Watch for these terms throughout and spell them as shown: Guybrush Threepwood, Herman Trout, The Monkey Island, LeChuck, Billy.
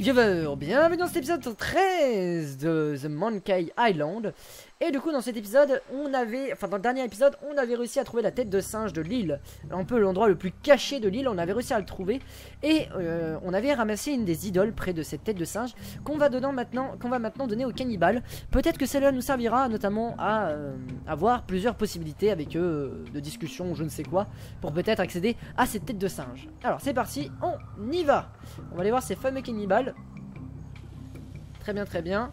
Amis viewers, bienvenue dans cet épisode 13 de The Monkey Island. Et du coup dans cet épisode, dans le dernier épisode, on avait réussi à trouver la tête de singe de l'île. Un peu l'endroit le plus caché de l'île, on avait réussi à le trouver. Et on avait ramassé une des idoles près de cette tête de singe qu'on va maintenant donner aux cannibales. Peut-être que celle-là nous servira notamment à avoir plusieurs possibilités avec eux, de discussion ou je ne sais quoi, pour peut-être accéder à cette tête de singe. Alors c'est parti, on y va. On va aller voir ces fameux cannibales. Très bien, très bien.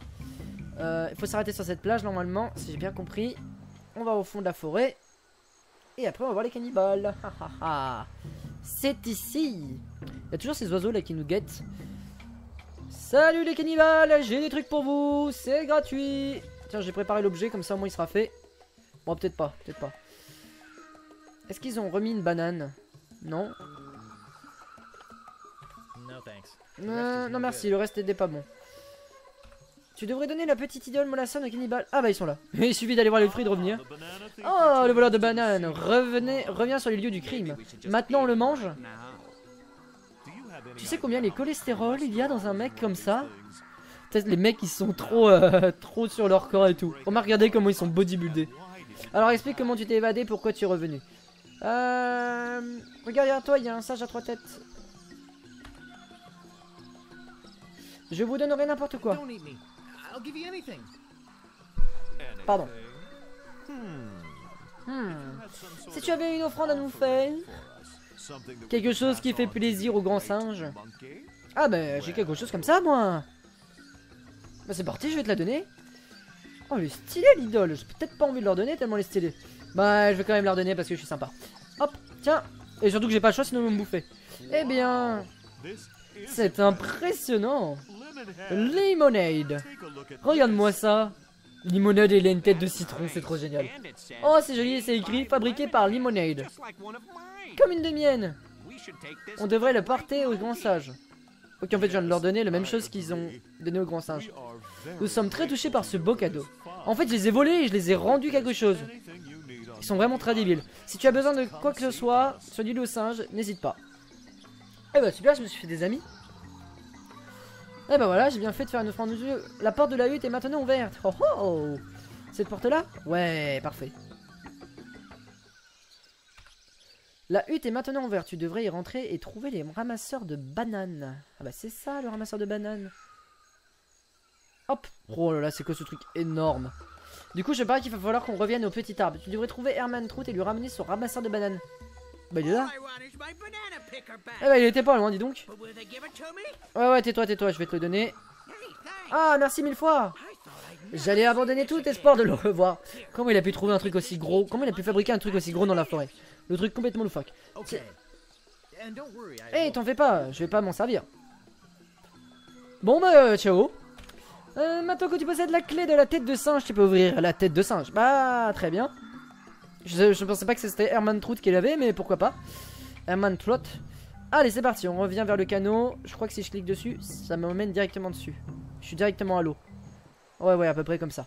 Il faut s'arrêter sur cette plage normalement, si j'ai bien compris. On va au fond de la forêt. Et après on va voir les cannibales. C'est ici. Il y a toujours ces oiseaux là qui nous guettent. Salut les cannibales, j'ai des trucs pour vous, c'est gratuit. Tiens, j'ai préparé l'objet, comme ça au moins il sera fait. Bon, peut-être pas, peut-être pas. Est-ce qu'ils ont remis une banane? Non. Non merci, le reste était pas bon. Tu devrais donner la petite idole molassonne aux cannibales. Ah bah ils sont là. Il suffit d'aller voir les fruits et de revenir. Oh, le voleur de bananes, reviens sur les lieux du crime. Maintenant on le mange. Tu sais combien les cholestérols il y a dans un mec comme ça? Peut-être les mecs ils sont trop sur leur corps et tout. On m'a regardé comment ils sont bodybuildés. Alors explique comment tu t'es évadé, pourquoi tu es revenu. Regarde derrière toi, il y a un singe à trois têtes. Je vous donnerai n'importe quoi. Pardon. Si tu avais une offrande à nous faire, quelque chose qui fait plaisir au grand singe. Ah bah j'ai quelque chose comme ça moi. Bah c'est parti, je vais te la donner. Oh, le stylet, l'idole. J'ai peut-être pas envie de leur donner tellement les stylés. Bah je vais quand même leur donner parce que je suis sympa. Hop, tiens. Et surtout que j'ai pas le choix sinon ils vont me bouffer. Eh bien, c'est impressionnant. Limonade. Regarde-moi ça. Limonade, elle a une tête de citron, c'est trop génial. Oh, c'est joli, c'est écrit fabriqué par Limonade. Comme une de mienne. On devrait le porter au grand sage. Ok, en fait, je viens de leur donner la même chose qu'ils ont donné au grand singe. Nous sommes très touchés par ce beau cadeau. En fait, je les ai volés et je les ai rendus quelque chose. Ils sont vraiment très débiles. Si tu as besoin de quoi que ce soit sur l'île aux singes, n'hésite pas. Eh bah super, je me suis fait des amis. Eh bah voilà, j'ai bien fait de faire une offrande aux yeux. La porte de la hutte est maintenant ouverte. Oh oh! Cette porte là? Ouais, parfait. La hutte est maintenant ouverte. Tu devrais y rentrer et trouver les ramasseurs de bananes. Ah bah c'est ça le ramasseur de bananes. Hop! Oh là là, c'est quoi ce truc énorme? Du coup, je parie qu'il va falloir qu'on revienne au petit arbre. Tu devrais trouver Herman Trout et lui ramener son ramasseur de bananes. Bah il est là. Eh bah il était pas loin, dis donc. Ouais tais-toi, je vais te le donner. Ah merci mille fois. J'allais abandonner tout espoir de le revoir. Comment il a pu trouver un truc aussi gros? Comment il a pu fabriquer un truc aussi gros dans la forêt? Le truc complètement loufoque. Eh, t'en fais pas, je vais pas m'en servir. Bon bah ciao. Maintenant que tu possèdes la clé de la tête de singe, tu peux ouvrir la tête de singe. Bah très bien. Je pensais pas que c'était Herman Trout qui l'avait, mais pourquoi pas. Herman Trout. Allez, c'est parti, on revient vers le canot. Je crois que si je clique dessus, ça m'emmène directement dessus. Je suis directement à l'eau. Ouais, à peu près comme ça.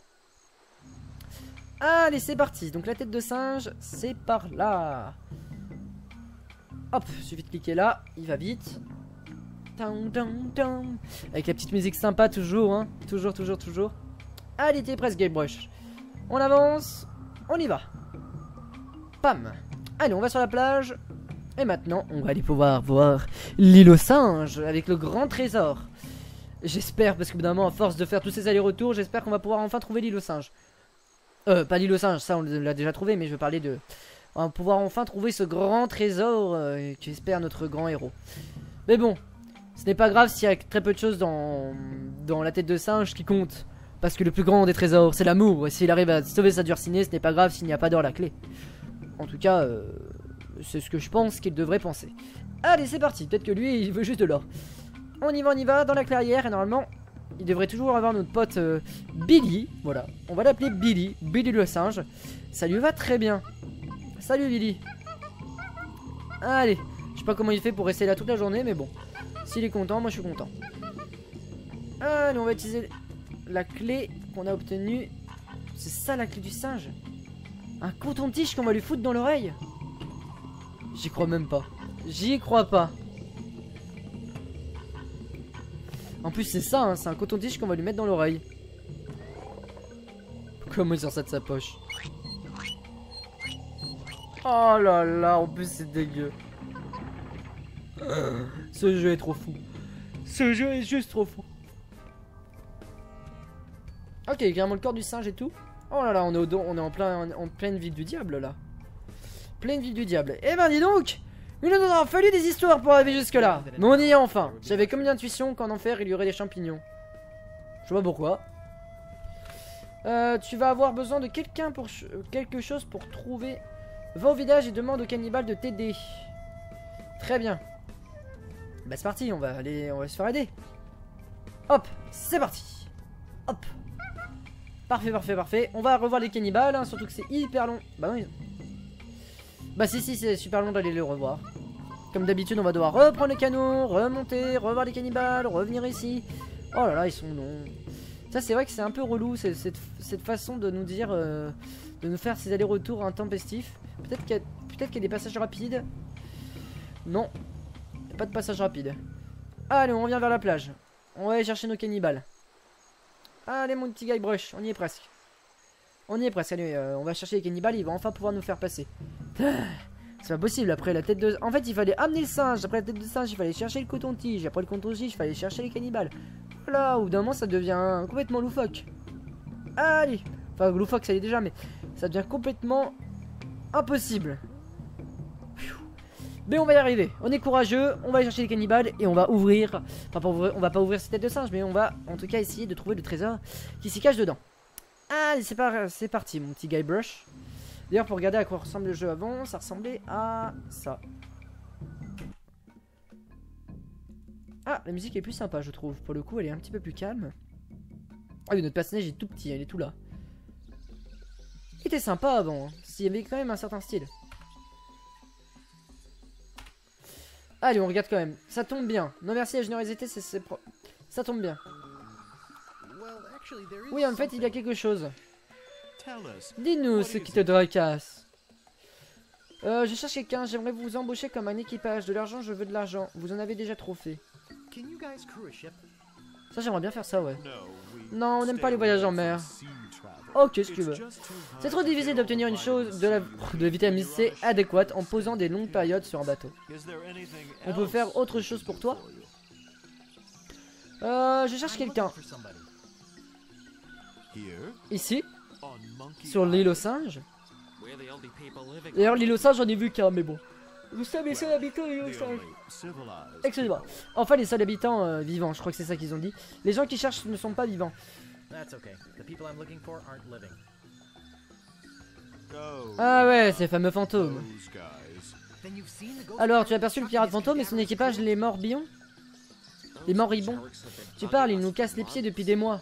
Allez, c'est parti. Donc la tête de singe, c'est par là. Hop, suffit de cliquer là, il va vite. Avec la petite musique sympa, toujours, hein. Toujours. Allez, t'es presque, Guybrush. On avance, on y va. Pam. Allez, on va sur la plage. Et maintenant, on va aller pouvoir voir l'île aux singes avec le grand trésor. J'espère, parce que d'un moment, à force de faire tous ces allers-retours, j'espère qu'on va pouvoir enfin trouver l'île aux singes. Pas l'île aux singes, ça on l'a déjà trouvé, mais je veux parler de... On va pouvoir enfin trouver ce grand trésor qu'espère notre grand héros. Mais bon, ce n'est pas grave s'il y a très peu de choses dans la tête de singe qui compte. Parce que le plus grand des trésors, c'est l'amour. Et s'il arrive à sauver sa durcinée, ce n'est pas grave s'il n'y a pas d'or la clé. En tout cas, c'est ce que je pense qu'il devrait penser. Allez, c'est parti. Peut-être que lui, il veut juste de l'or. On y va, dans la clairière. Et normalement, il devrait toujours avoir notre pote Billy. Voilà, on va l'appeler Billy. Billy le singe. Ça lui va très bien. Salut, Billy. Allez. Je sais pas comment il fait pour rester là toute la journée, mais bon. S'il est content, moi, je suis content. Allez, on va utiliser la clé qu'on a obtenue. C'est ça, la clé du singe? Un coton-tige qu'on va lui foutre dans l'oreille? J'y crois même pas. J'y crois pas. En plus c'est ça hein, c'est un coton-tige qu'on va lui mettre dans l'oreille. Comment il sort ça de sa poche? Oh là là, en plus c'est dégueu. Ce jeu est trop fou. Ce jeu est juste trop fou. Ok, carrément le corps du singe et tout. Oh là là, on est, en pleine ville du diable là. Pleine ville du diable. Eh ben dis donc, il nous aura fallu des histoires pour arriver jusque là. Mais on y est enfin. J'avais comme une intuition qu'en enfer il y aurait des champignons. Je sais pas pourquoi. Tu vas avoir besoin de quelqu'un pour quelque chose pour trouver. Va au village et demande au cannibale de t'aider. Très bien. Bah c'est parti, on va se faire aider. Hop, c'est parti. Hop. Parfait, parfait, parfait. On va revoir les cannibales, hein, surtout que c'est hyper long. Bah non. Bah si, si, c'est super long d'aller les revoir. Comme d'habitude, on va devoir reprendre le canot, remonter, revoir les cannibales, revenir ici. Oh là là, ils sont longs. Ça c'est vrai que c'est un peu relou cette façon de nous dire, de nous faire ces allers-retours intempestifs. Peut-être qu'il y a des passages rapides. Non, il n'y a pas de passage rapide. Allez, on revient vers la plage. On va aller chercher nos cannibales. Allez mon petit Guybrush, on y est presque. On y est presque, allez, on va chercher les cannibales, il va enfin pouvoir nous faire passer. C'est pas possible, après la tête de... En fait il fallait amener le singe, après la tête de singe il fallait chercher le coton-tige, après le coton-tige il fallait chercher les cannibales. Voilà, au bout d'un moment ça devient complètement loufoque. Allez, enfin loufoque ça l'est déjà mais ça devient complètement impossible. Mais on va y arriver, on est courageux, on va aller chercher les cannibales et on va ouvrir, enfin on va pas ouvrir cette tête de singe mais on va en tout cas essayer de trouver le trésor qui s'y cache dedans. Allez c'est parti mon petit Guybrush. D'ailleurs pour regarder à quoi ressemble le jeu avant, ça ressemblait à ça. Ah, la musique est plus sympa je trouve, pour le coup elle est un petit peu plus calme. Ah oui, notre personnage est tout petit, il est tout là. Il était sympa avant, hein, s'il y avait quand même un certain style. Allez on regarde quand même, ça tombe bien. Non merci la générosité, c'est ça tombe bien. Oui en fait il y a quelque chose. Dis-nous ce qui te tracasse. Je cherche quelqu'un, j'aimerais vous embaucher comme un équipage. De l'argent, je veux de l'argent. Vous en avez déjà trop fait. Ça, j'aimerais bien faire ça, ouais. Non, on n'aime pas les voyages en mer. Oh, qu'est-ce que tu veux. C'est trop difficile d'obtenir une chose de la vitamine C adéquate en posant des longues périodes sur un bateau. On peut faire autre chose pour toi. Je cherche quelqu'un. Ici. Sur l'île aux singes. D'ailleurs l'île aux singes j'en ai vu qu'un mais bon. Nous sommes les seuls habitants de l'île aux singes. Excusez-moi. Enfin les seuls habitants vivants, je crois que c'est ça qu'ils ont dit. Les gens qui cherchent ne sont pas vivants. Ah ouais ces fameux fantômes. Alors tu as aperçu le pirate fantôme et son équipage les moribonds. Les moribonds. Tu parles, ils nous cassent les pieds depuis des mois.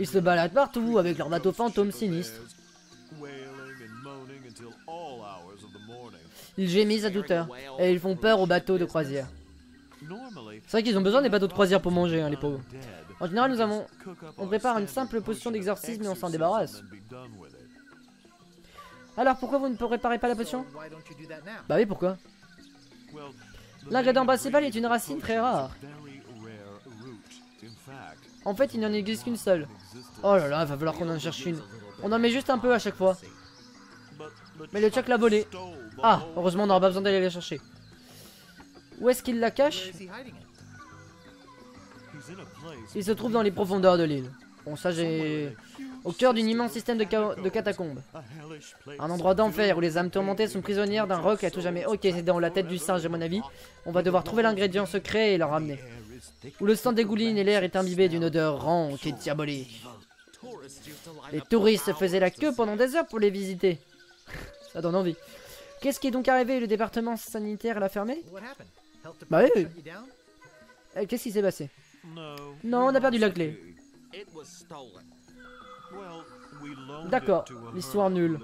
Ils se baladent partout avec leurs bateaux fantômes sinistres. Ils gémissent à toute heure et ils font peur aux bateaux de croisière. C'est vrai qu'ils ont besoin des bateaux de croisière pour manger, hein, les pauvres. En général, on prépare une simple potion d'exorcisme et on s'en débarrasse. Alors pourquoi vous ne préparez pas la potion? Bah oui, pourquoi? L'ingrédient principal est une racine très rare. En fait, il n'en existe qu'une seule. Oh là là, il va falloir qu'on en cherche une. On en met juste un peu à chaque fois. Mais le LeChuck l'a volé. Ah, heureusement, on n'aura pas besoin d'aller la chercher. Où est-ce qu'il la cache? Il se trouve dans les profondeurs de l'île. Bon, ça j'ai... Au cœur d'un immense système de catacombes. Un endroit d'enfer où les âmes tourmentées sont prisonnières d'un roc à tout jamais. Ok, c'est dans la tête du singe à mon avis. On va devoir trouver l'ingrédient secret et le ramener. Où le sang dégouline et l'air est imbibé d'une odeur ranque et diabolique. Les touristes faisaient la queue pendant des heures pour les visiter. Ça donne envie. Qu'est-ce qui est donc arrivé? Le département sanitaire l'a fermé? Bah oui. Qu'est-ce qui s'est passé? Non, on a perdu la clé. D'accord, l'histoire nulle.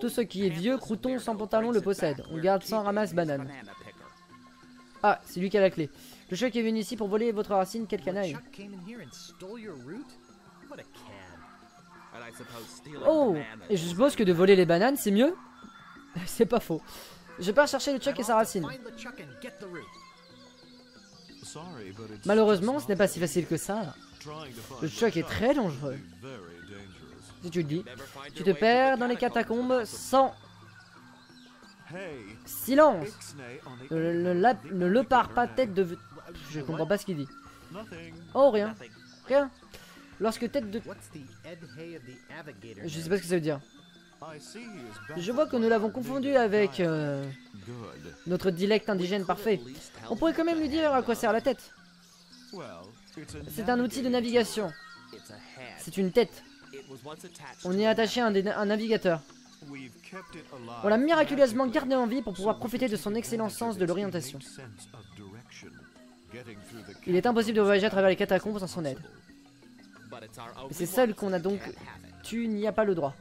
Tout ce qui est vieux, crouton sans pantalon le possède. On garde sans ramasse banane. Ah, c'est lui qui a la clé. Le LeChuck est venu ici pour voler votre racine, quelle canaille. Oh, et je suppose que de voler les bananes, c'est mieux. C'est pas faux. Je pars chercher le LeChuck et sa racine. Malheureusement, ce n'est pas si facile que ça. Le choc est très dangereux. Si tu le dis, tu te perds dans les catacombes sans... Silence! Ne le pars pas tête de... Je comprends pas ce qu'il dit. Oh, rien. Rien. Lorsque tête de... Je sais pas ce que ça veut dire. Je vois que nous l'avons confondu avec... notre dialecte indigène parfait. On pourrait quand même lui dire à quoi sert la tête. C'est un outil de navigation. C'est une tête. On y a attaché un navigateur. On l'a miraculeusement gardé en vie pour pouvoir profiter de son excellent sens de l'orientation. Il est impossible de voyager à travers les catacombes sans son aide. Mais c'est celle qu'on a donc... Tu n'y as pas le droit.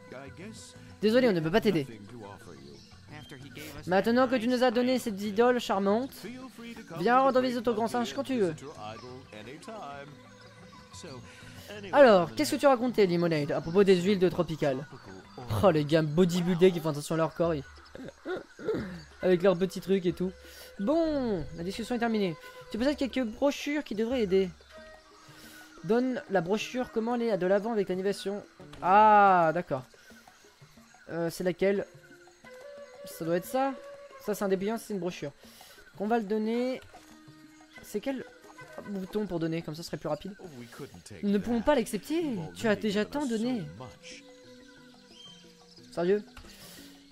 Désolé, on ne peut pas t'aider. Maintenant que tu nous as donné ces idoles charmantes, viens rendre visite au grand singe quand tu veux. Alors, qu'est-ce que tu racontais, Limonade, à propos des huiles de Tropical? Oh, les gars bodybuildés qui font attention à leur corps, avec leurs petits trucs et tout. Bon, la discussion est terminée. Tu possèdes quelques brochures qui devraient aider. Donne la brochure comment aller à de l'avant avec l'animation. Ah, d'accord. C'est laquelle? Ça doit être ça. Ça, c'est un dépliant, c'est une brochure. Donc, on va le donner. C'est quel bouton pour donner? Comme ça, ce serait plus rapide. Nous ne pouvons pas l'accepter. Tu as déjà tant donné. Sérieux?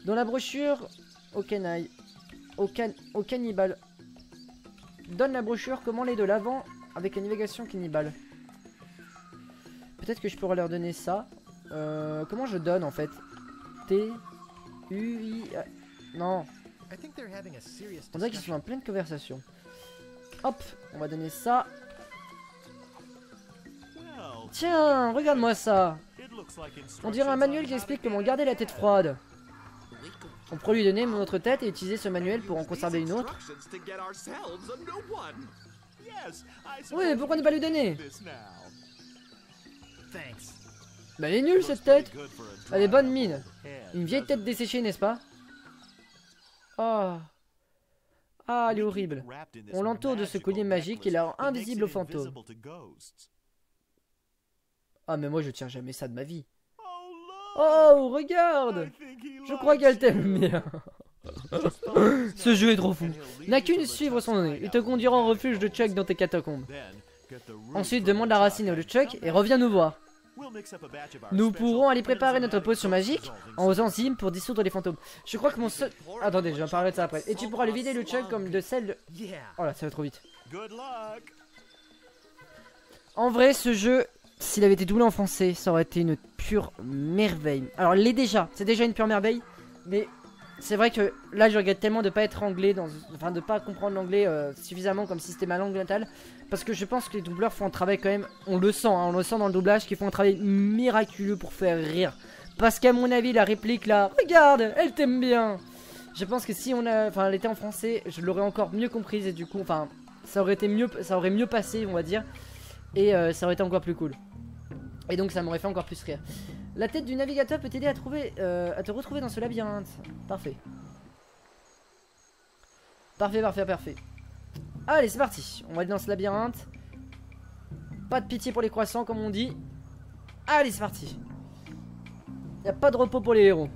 Dans la brochure au canaille, au cannibale. Donne la brochure comment aller de l'avant avec la navigation cannibale. Peut-être que je pourrais leur donner ça. Comment je donne en fait? T U I A... Non. On dirait qu'ils sont en pleine conversation. Hop, on va donner ça. Tiens, regarde-moi ça. On dirait un manuel qui explique comment garder la tête froide. On pourrait lui donner notre tête et utiliser ce manuel pour en conserver une autre. Oui, mais pourquoi ne pas lui donner? Bah elle est nulle cette tête. Elle est bonne mine. Une vieille tête desséchée, n'est-ce pas? Oh. Ah, elle est horrible. On l'entoure de ce collier magique qui la rend invisible aux fantômes. Ah, mais moi, je tiens jamais ça de ma vie. Oh, regarde! Je crois qu'elle t'aime bien. Ce jeu est trop fou. N'a qu'une suivre son nez. Il te conduira en refuge de Chuck dans tes catacombes. Ensuite, demande la racine au LeChuck et reviens nous voir. Nous pourrons aller préparer notre potion magique en aux enzymes pour dissoudre les fantômes. Je crois que mon seul... Attendez, je vais en parler de ça après. Et tu pourras le vider LeChuck comme de celle de... Oh là, ça va trop vite. En vrai, ce jeu... S'il avait été doublé en français, ça aurait été une pure merveille. Alors, l'est déjà, c'est déjà une pure merveille, mais c'est vrai que là, je regrette tellement de pas être anglais, enfin de pas comprendre l'anglais suffisamment comme si c'était ma langue natale, parce que je pense que les doubleurs font un travail quand même, on le sent dans le doublage, qu'ils font un travail miraculeux pour faire rire. Parce qu'à mon avis, la réplique là, regarde, elle t'aime bien. Je pense que si on a, enfin, elle était en français, je l'aurais encore mieux comprise et du coup, enfin, ça aurait été mieux, ça aurait mieux passé, on va dire, et ça aurait été encore plus cool. Et donc ça m'aurait fait encore plus rire. La tête du navigateur peut t'aider à trouver, à te retrouver dans ce labyrinthe. Parfait. Parfait, parfait, parfait. Allez, c'est parti. On va aller dans ce labyrinthe. Pas de pitié pour les croissants comme on dit. Allez, c'est parti. Y a pas de repos pour les héros.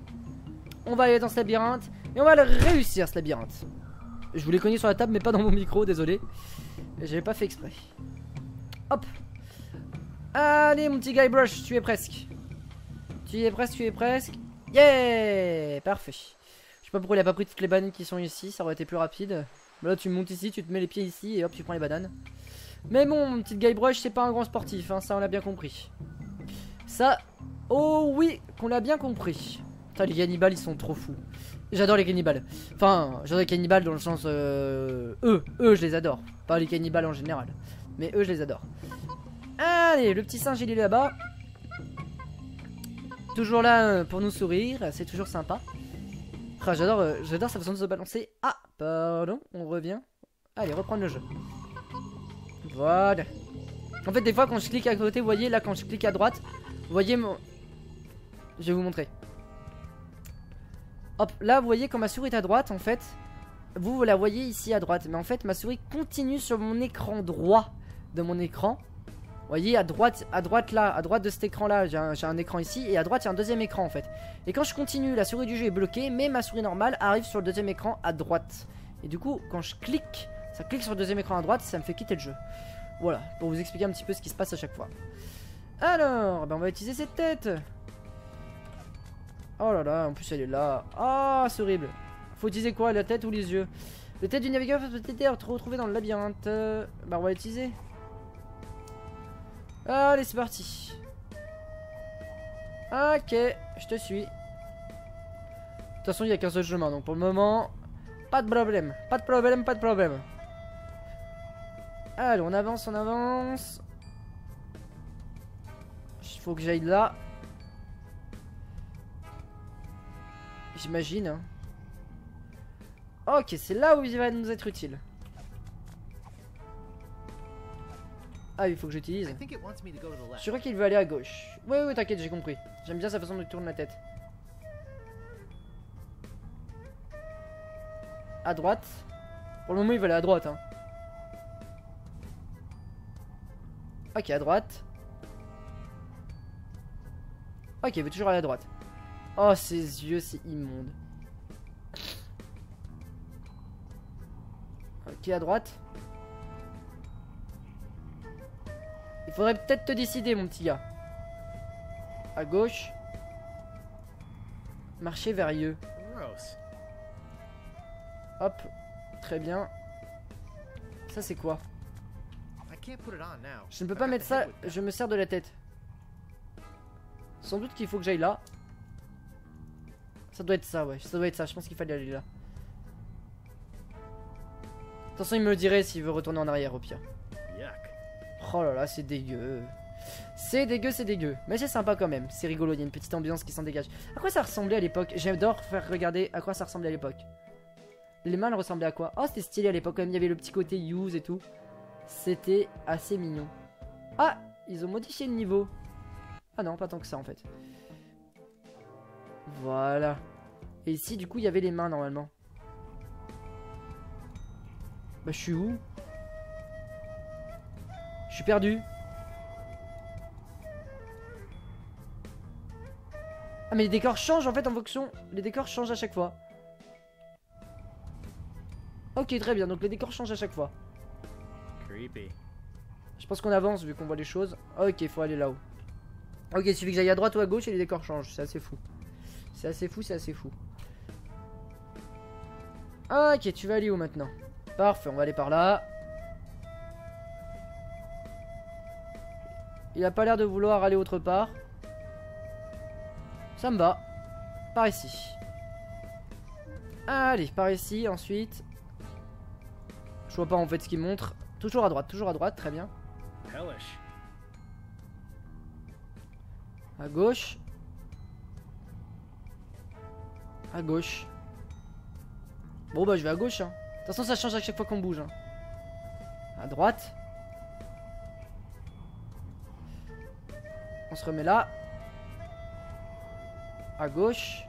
On va aller dans ce labyrinthe. Et on va le réussir ce labyrinthe. Je vous l'ai cogné sur la table mais pas dans mon micro, désolé. J'avais pas fait exprès. Hop. Allez mon petit Guybrush, tu es presque. Tu y es presque, tu y es presque. Yeah, parfait. Je sais pas pourquoi il a pas pris toutes les bananes qui sont ici, ça aurait été plus rapide. Mais là tu montes ici, tu te mets les pieds ici et hop tu prends les bananes. Mais bon, mon petit Guybrush c'est pas un grand sportif, hein, ça on l'a bien compris. Ça, oh oui, qu'on l'a bien compris. Putain les cannibales ils sont trop fous. J'adore les cannibales. Enfin, j'adore les cannibales dans le sens... Eux je les adore. Pas les cannibales en général. Mais eux je les adore. Allez, le petit singe il est là-bas. Toujours là pour nous sourire, c'est toujours sympa. Ah, j'adore sa façon de se balancer. Ah, pardon, on revient. Allez, reprendre le jeu. Voilà. En fait, des fois quand je clique à côté, vous voyez, là quand je clique à droite, vous voyez mon... Je vais vous montrer. Hop, là vous voyez quand ma souris est à droite en fait, vous la voyez ici à droite, mais en fait ma souris continue sur mon écran droit de mon écran. Vous voyez à droite de cet écran là, j'ai un écran ici, et à droite il y a un deuxième écran en fait. Et quand je continue, la souris du jeu est bloquée, mais ma souris normale arrive sur le deuxième écran à droite. Et du coup quand je clique, ça clique sur le deuxième écran à droite, ça me fait quitter le jeu. Voilà, pour vous expliquer un petit peu ce qui se passe à chaque fois. Alors, ben on va utiliser cette tête. Oh là là, en plus elle est là. Ah, c'est horrible. Faut utiliser quoi, la tête ou les yeux? La tête du navigateur peut être retrouvée dans le labyrinthe. Ben on va l'utiliser. Allez, c'est parti. Ok, je te suis. De toute façon, il n'y a qu'un seul chemin, donc pour le moment, pas de problème. Pas de problème, pas de problème. Allez, on avance, on avance. Il faut que j'aille là. J'imagine. Ok, c'est là où il va nous être utile. Ah, il faut que j'utilise. Je suis sûr qu'il veut aller à gauche. Oui, oui, t'inquiète, j'ai compris. J'aime bien sa façon de tourner la tête. À droite. Pour le moment, il va aller à droite. Hein. Ok, à droite. Ok, il veut toujours aller à droite. Oh, ses yeux, c'est immonde. Ok, à droite. Il faudrait peut-être te décider, mon petit gars. À gauche. Marcher vers eux. Hop. Très bien. Ça, c'est quoi? Je ne peux pas mettre ça. Je me sers de la tête. Sans doute qu'il faut que j'aille là. Ça doit être ça, ouais. Ça doit être ça. Je pense qu'il fallait aller là. De toute façon, il me le dirait s'il veut retourner en arrière, au pire. Oh là là, c'est dégueu. C'est dégueu, c'est dégueu. Mais c'est sympa quand même. C'est rigolo, il y a une petite ambiance qui s'en dégage. À quoi ça ressemblait à l'époque? J'adore faire regarder à quoi ça ressemblait à l'époque. Les mains ressemblaient à quoi? Oh, c'était stylé à l'époque quand même. Il y avait le petit côté use et tout. C'était assez mignon. Ah, ils ont modifié le niveau. Ah non, pas tant que ça en fait. Voilà. Et ici, du coup, il y avait les mains normalement. Bah, je suis où? Je suis perdu. Ah mais les décors changent en fait en fonction. Les décors changent à chaque fois. Ok, très bien, donc les décors changent à chaque fois. Creepy. Je pense qu'on avance vu qu'on voit les choses. Ok, faut aller là-haut. Ok, il suffit que j'aille à droite ou à gauche et les décors changent. C'est assez fou. C'est assez fou, c'est assez fou. Ok, tu vas aller où maintenant? Parfait, on va aller par là. Il a pas l'air de vouloir aller autre part. Ça me va. Par ici. Allez, par ici, ensuite. Je vois pas en fait ce qu'il montre. Toujours à droite, très bien. À gauche. À gauche. Bon bah je vais à gauche. Hein. De toute façon ça change à chaque fois qu'on bouge. Hein. À droite. On se remet là. À gauche.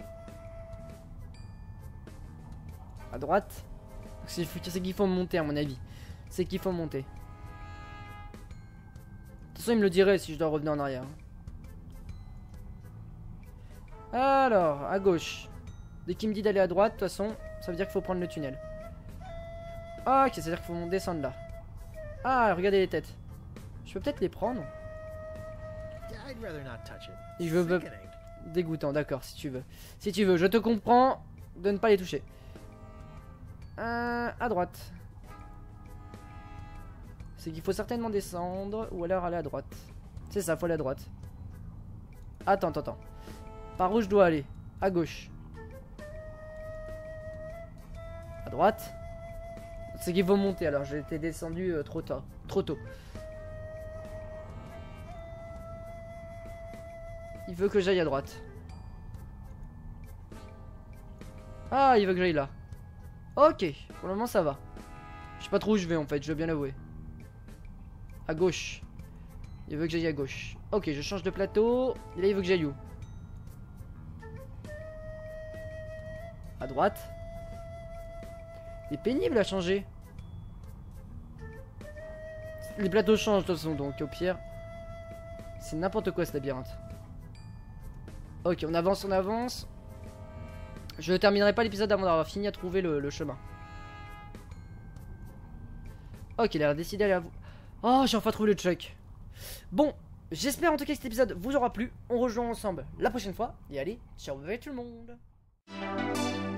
À droite. C'est qu'il faut monter à mon avis. C'est qu'il faut monter. De toute façon il me le dirait si je dois revenir en arrière. Alors à gauche. Dès qu'il me dit d'aller à droite, de toute façon ça veut dire qu'il faut prendre le tunnel. Ok, c'est à dire qu'il faut descendre là. Ah regardez les têtes. Je peux peut-être les prendre. Je veux dégoûtant, d'accord, si tu veux. Si tu veux, je te comprends de ne pas les toucher. À droite. C'est qu'il faut certainement descendre ou alors aller à droite. C'est ça, faut aller à droite. Attends, attends, attends. Par où je dois aller? À gauche. À droite. C'est qu'il faut monter alors, j'ai été descendu trop tard, trop tôt. Il veut que j'aille à droite. Ah, il veut que j'aille là. Ok, pour le moment ça va. Je sais pas trop où je vais en fait, je veux bien l'avouer. À gauche. Il veut que j'aille à gauche. Ok, je change de plateau. Et là, il veut que j'aille où? À droite. C'est pénible à changer. Les plateaux changent de toute façon, donc au pire. C'est n'importe quoi ce labyrinthe. Ok, on avance, on avance. Je ne terminerai pas l'épisode avant d'avoir fini à trouver le chemin. Ok, il a décidé d'aller à vous. Oh, j'ai enfin trouvé le LeChuck. Bon, j'espère en tout cas que cet épisode vous aura plu. On rejoint ensemble la prochaine fois. Et allez, ciao, bye tout le monde.